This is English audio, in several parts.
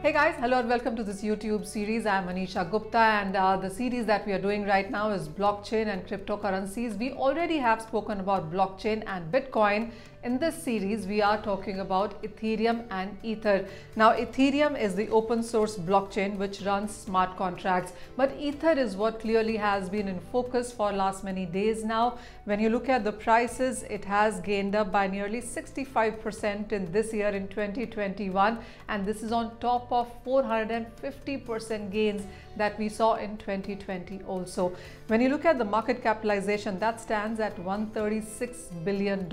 Hey guys, hello and welcome to this YouTube series. I'm Manisha Gupta, and the series that we are doing right now is blockchain and cryptocurrencies. We already have spoken about blockchain and Bitcoin. In this series, we are talking about Ethereum and Ether. Now, Ethereum is the open source blockchain which runs smart contracts, but Ether is what clearly has been in focus for last many days now. When you look at the prices, it has gained up by nearly 65% in this year, in 2021, and this is on top of 450% gains that we saw in 2020 also. When you look at the market capitalization, that stands at $136 billion.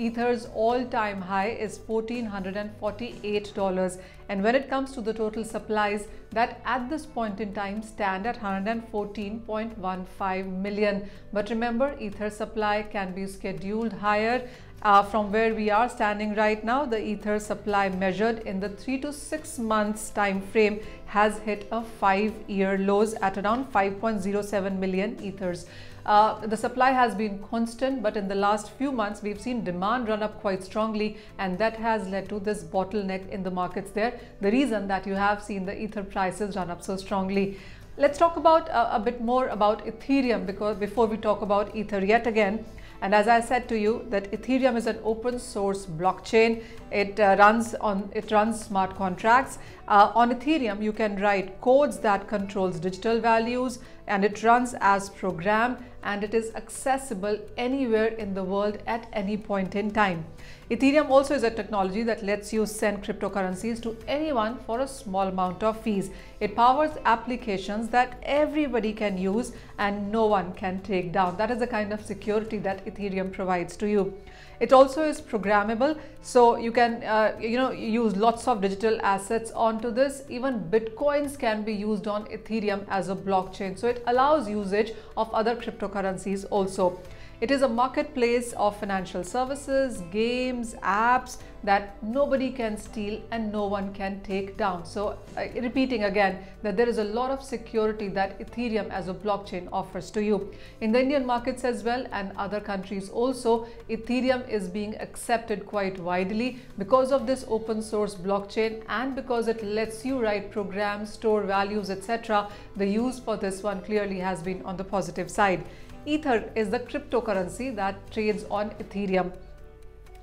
Ether's all-time high is $1,448, and when it comes to the total supplies, that at this point in time stand at 114.15 million. But remember, Ether supply can be scheduled higher. From where we are standing right now, the Ether supply measured in the 3 to 6 months time frame has hit a 5-year lows at around 5.07 million Ethers. The supply has been constant, but in the last few months we've seen demand run up quite strongly, and that has led to this bottleneck in the markets there. The reason that you have seen the Ether prices run up so strongly. Let's talk about a bit more about Ethereum before we talk about Ether yet again. And as I said to you, that Ethereum is an open source blockchain. It runs smart contracts. On Ethereum, you can write codes that controls digital values, and it runs as programmed, and it is accessible anywhere in the world at any point in time. Ethereum also is a technology that lets you send cryptocurrencies to anyone for a small amount of fees. It powers applications that everybody can use and no one can take down. That is the kind of security that Ethereum provides to you. It also is programmable, so you can use lots of digital assets onto this. Even Bitcoins can be used on Ethereum as a blockchain, so it allows usage of other cryptocurrencies also. It is a marketplace of financial services, games, apps that nobody can steal and no one can take down. So repeating again that there is a lot of security that Ethereum as a blockchain offers to you. In the Indian markets as well and other countries also, Ethereum is being accepted quite widely because of this open source blockchain, and because it lets you write programs, store values, etc. The use for this one clearly has been on the positive side. Ether is the cryptocurrency that trades on Ethereum.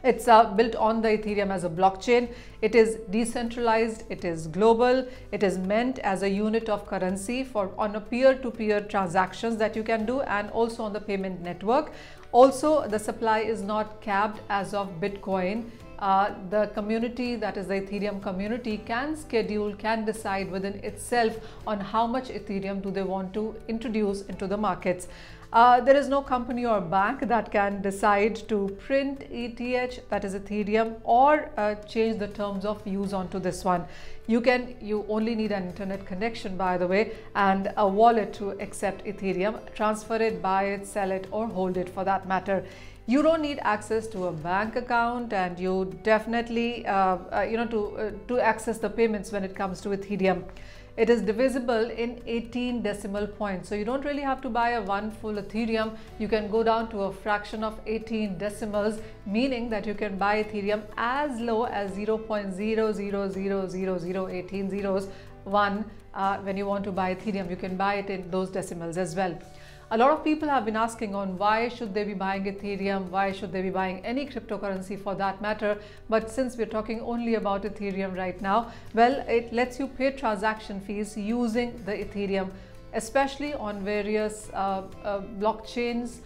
It's built on the Ethereum as a blockchain. It is decentralized, it is global, it is meant as a unit of currency for on a peer-to-peer transactions that you can do, and also on the payment network. Also, the supply is not capped as of Bitcoin. The community, that is the Ethereum community, can decide within itself on how much Ethereum do they want to introduce into the markets. There is no company or bank that can decide to print ETH, that is Ethereum, or change the terms of use onto this one. You only need an internet connection, by the way, and a wallet to accept Ethereum, transfer it, buy it, sell it, or hold it for that matter. You don't need access to a bank account, and you definitely to access the payments when it comes to Ethereum. It is divisible in 18 decimal points, so you don't really have to buy a one full Ethereum. You can go down to a fraction of 18 decimals, meaning that you can buy Ethereum as low as 0.00000018 zeros one. When you want to buy Ethereum, you can buy it in those decimals as well. A lot of people have been asking on why should they be buying Ethereum, why should they be buying any cryptocurrency for that matter. But since we're talking only about Ethereum right now, well, it lets you pay transaction fees using the Ethereum, especially on various blockchains.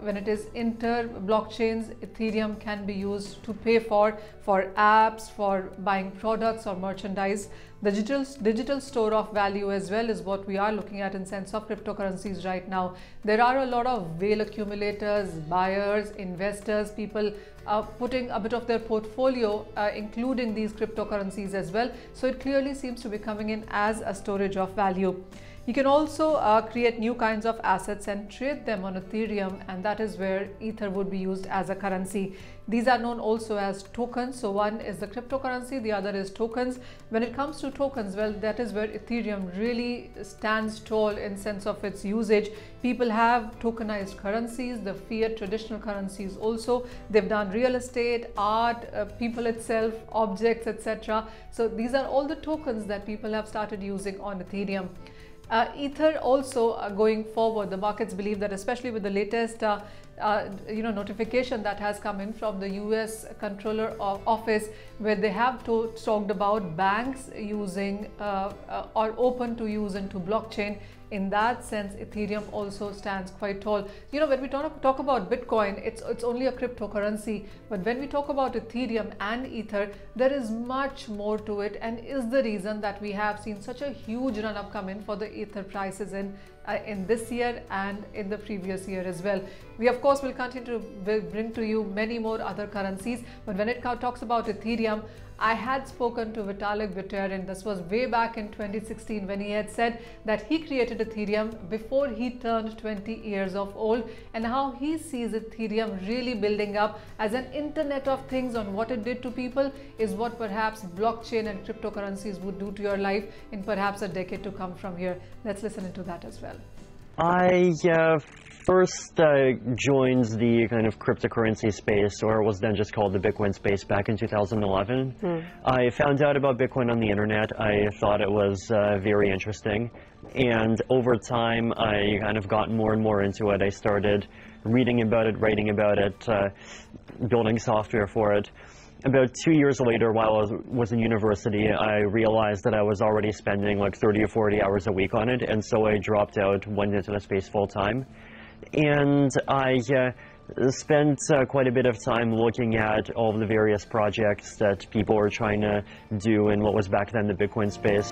When it is inter-blockchains, Ethereum can be used to pay for apps, for buying products or merchandise. The digital store of value as well is what we are looking at in sense of cryptocurrencies right now. There are a lot of whale accumulators, buyers, investors, people putting a bit of their portfolio, including these cryptocurrencies as well. So it clearly seems to be coming in as a storage of value. You can also create new kinds of assets and trade them on Ethereum, and that is where Ether would be used as a currency. These are known also as tokens. So one is the cryptocurrency, the other is tokens. When it comes to tokens, well, that is where Ethereum really stands tall in sense of its usage. People have tokenized currencies, the fiat traditional currencies also. They've done real estate, art, people itself, objects, etc. So these are all the tokens that people have started using on Ethereum. Ether also going forward, the markets believe that, especially with the latest notification that has come in from the US Comptroller Office, where they have talked about banks using or open to use into blockchain. In that sense, Ethereum also stands quite tall. You know, when we talk about Bitcoin, it's only a cryptocurrency, but when we talk about Ethereum and Ether, there is much more to it, and is the reason that we have seen such a huge run-up come in for the Ether prices in this year and in the previous year as well. We of course will continue to bring to you many more other currencies, but when it talks about Ethereum, I had spoken to Vitalik Buterin. This was way back in 2016 when he had said that he created Ethereum before he turned 20 years of old, and how he sees Ethereum really building up as an internet of things. On what it did to people is what perhaps blockchain and cryptocurrencies would do to your life in perhaps a decade to come from here. Let's listen into that as well. I first joined the kind of cryptocurrency space, or was then just called the Bitcoin space, back in 2011. I found out about Bitcoin on the internet. I thought it was very interesting, and over time I kind of got more and more into it. I started reading about it, writing about it, building software for it. About 2 years later, while I was in university, I realized that I was already spending like 30 or 40 hours a week on it, and so I dropped out, went into the space full time. And I spent quite a bit of time looking at all of the various projects that people were trying to do in what was back then the Bitcoin space.